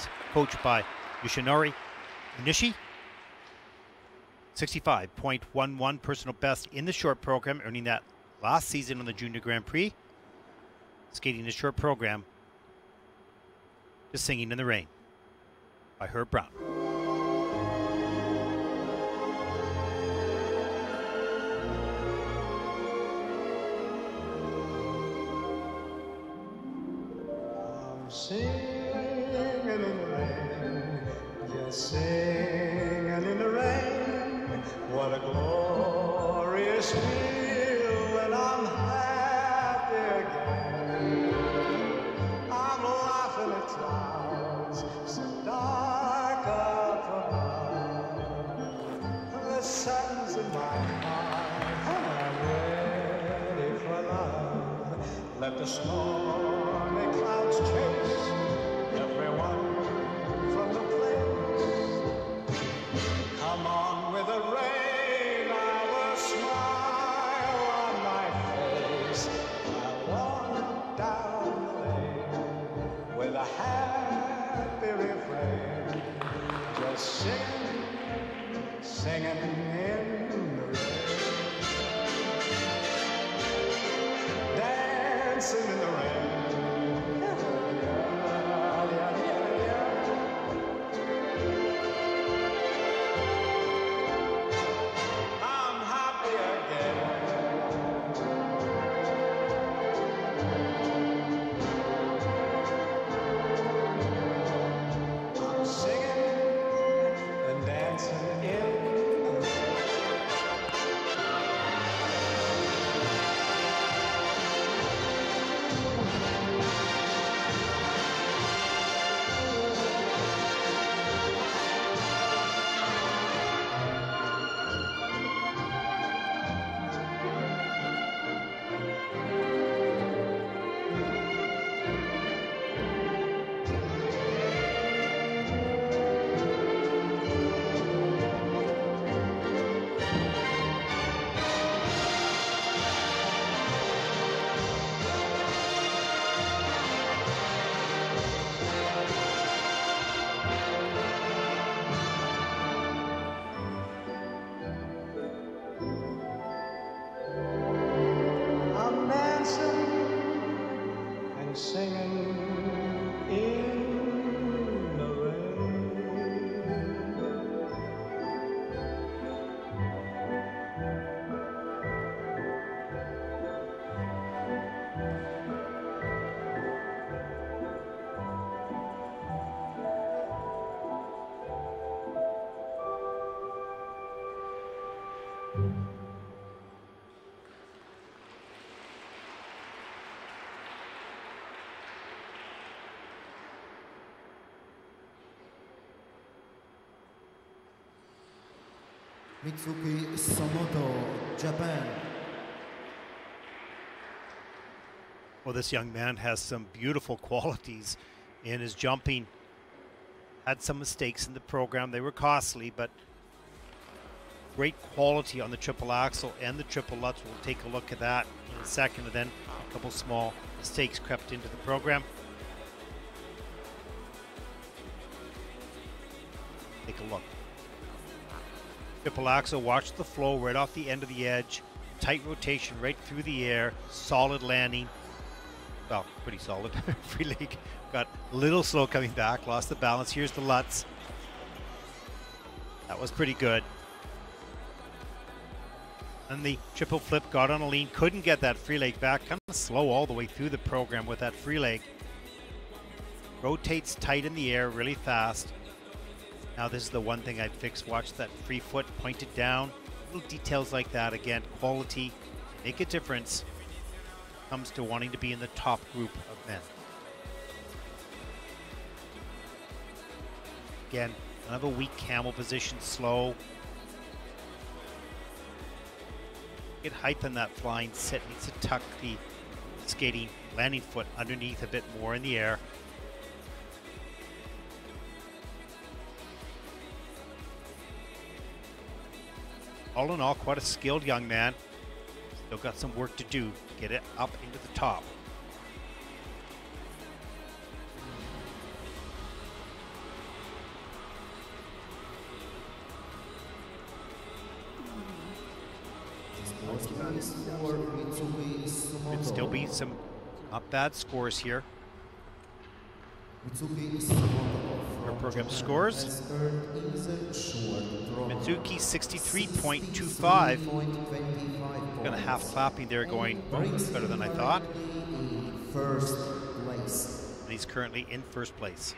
It's coached by Yoshinori Nishi. 65.11 personal best in the short program, earning that last season on the Junior Grand Prix. Skating the short program, just Singing in the Rain by Herb Brown. I'm singing in the rain, just singing in the rain. What a glorious feel, and I'm happy again. I'm laughing at clouds so dark up above. The sun's in my heart, and I'm ready for love. Let the stormy clouds chase everyone from the place. Come on with the rain, I will smile on my face. I wander down the lane with a happy refrain, just singing, singing in the rain, dancing in the rain. Mitsuki Sumoto, Japan. Well, this young man has some beautiful qualities in his jumping. Had some mistakes in the program. They were costly, but great quality on the triple axel and the triple lutz. We'll take a look at that in a second. And then a couple small mistakes crept into the program. Take a look. Triple axel, watch the flow right off the end of the edge, tight rotation right through the air, solid landing. Well, pretty solid. Free leg got a little slow coming back, lost the balance. Here's the lutz. That was pretty good. And the triple flip, got on a lean, couldn't get that free leg back. Kind of slow all the way through the program with that free leg. Rotates tight in the air, really fast. Now this is the one thing I'd fix. Watch that free foot, point it down. Little details like that. Again, quality, make a difference. Comes to wanting to be in the top group of men. Again, another weak camel position, slow. Get height on that flying set. Needs to tuck the skating landing foot underneath a bit more in the air. All in all, quite a skilled young man. Still got some work to do to get it up into the top. Could still be some not bad scores here. Her program scores. Mitsuki 63.25. Got a half clapping there going, oh, that's better than I thought. First place. And he's currently in first place.